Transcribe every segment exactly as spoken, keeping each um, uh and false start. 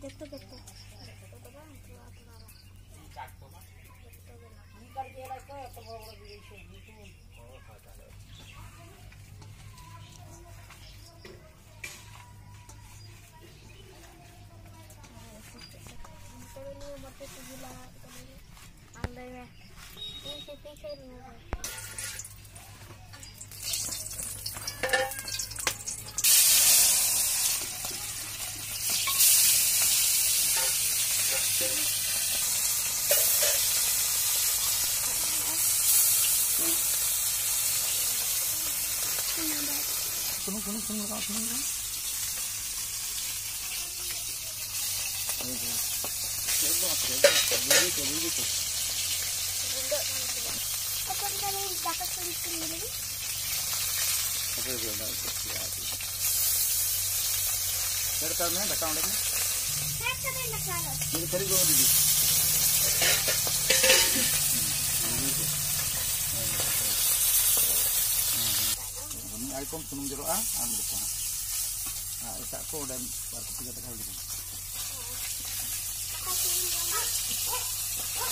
Betul betul. Tunggu, tunggu, tunggu, tunggu, tunggu. Oke. Coba, coba, coba, coba, coba. Apa kita nih dapat solusi ini? Apa yang ada solusi lagi? Tertariknya, tertariknya. Tertariknya, tertariknya. Ini tarik dulu dulu. Assalamualaikum senang jero ah ambil kau. Ah isak kau dan baru tiga kali lagi.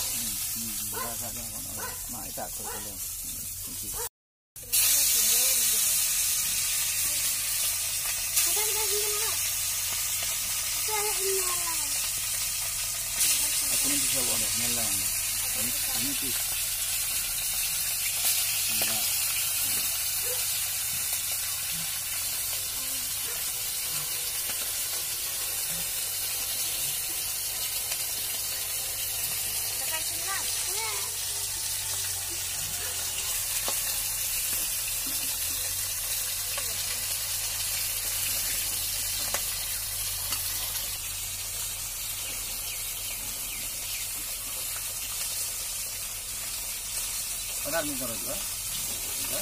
Hmm, hmm, berasa yang mana? Mak isak kau kalau. Ada ada siapa? Saya Inyalang. Aku ni tu jawab anda, Inyalang. Ini, ini tu. Benar nih kalau juga, juga.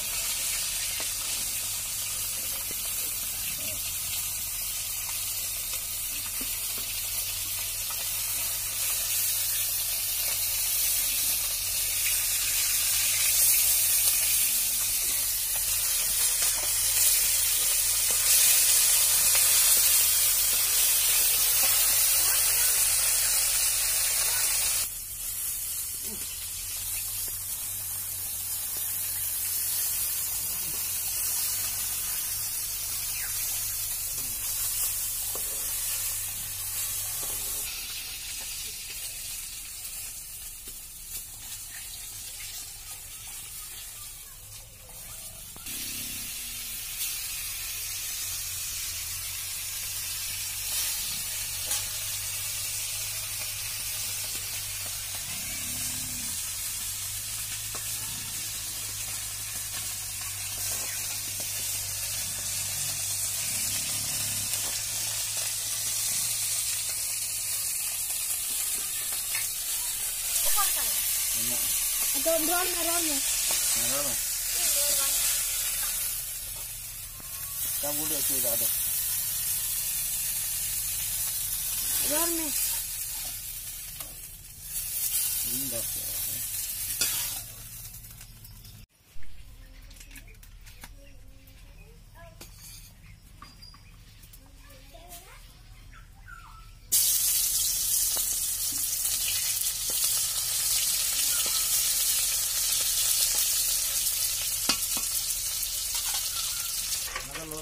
Don don merahnya. Merah. Kamu lihat sudah ada. Merahnya. Indah sekali. Mama,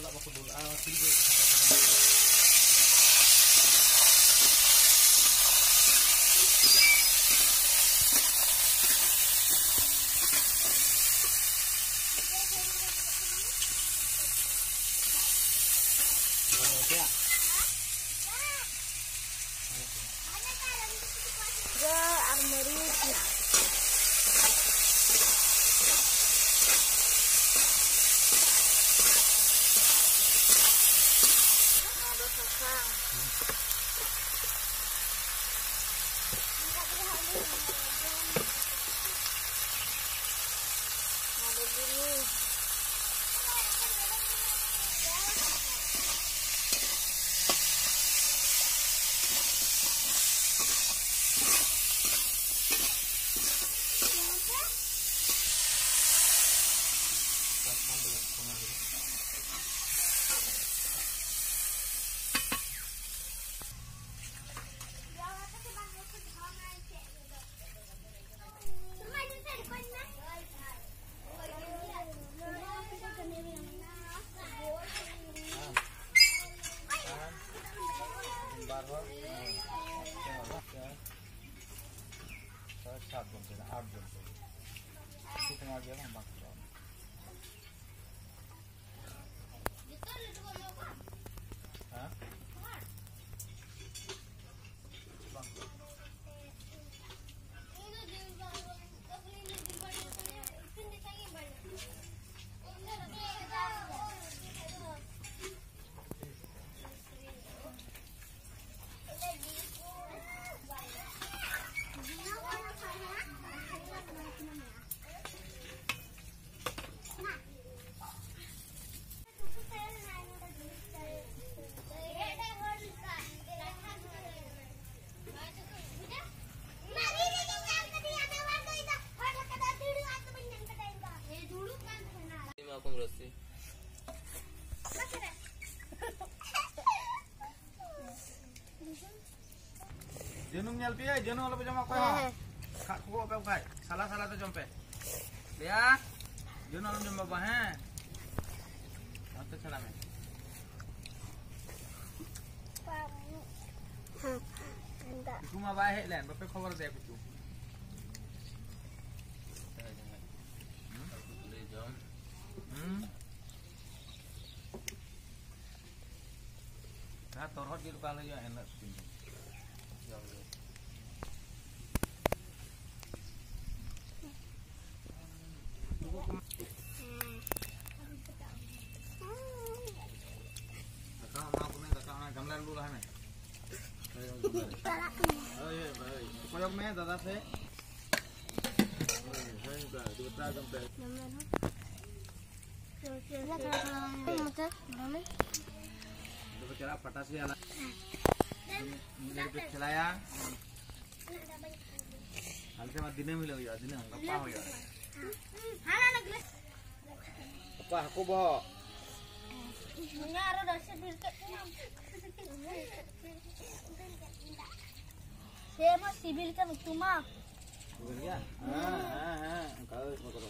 Jenung nyelpi ya, jenung kalau pejama kau. Kak kau apa kau? Salah salah tu jumpa. Lihat, jenung kalau jumpa bah. Atau salah me. Kau mau bah helen, bapak khabar deh aku tu. Nah, torot di kepala ya enak sini. दादा से दूसरा jump है पटास खिलाया हल्के दिन में मिले दिन गप्पा हो गया को बहुत saya mau sibil kan itu mah. Iya. Ah, ah, ah. Kalau mau kalau.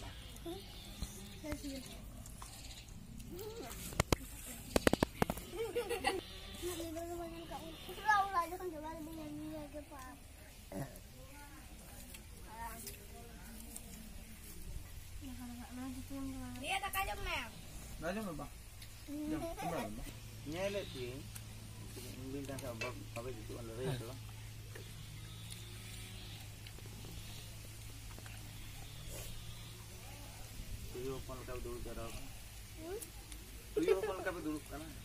Dia tak kajung mel. Kajung apa? Jom, kembali. Nyelet sih. Bintang sama apa gitu under itu lah. Tujuh puluh dulu jarak. Tujuh puluh dulu karena.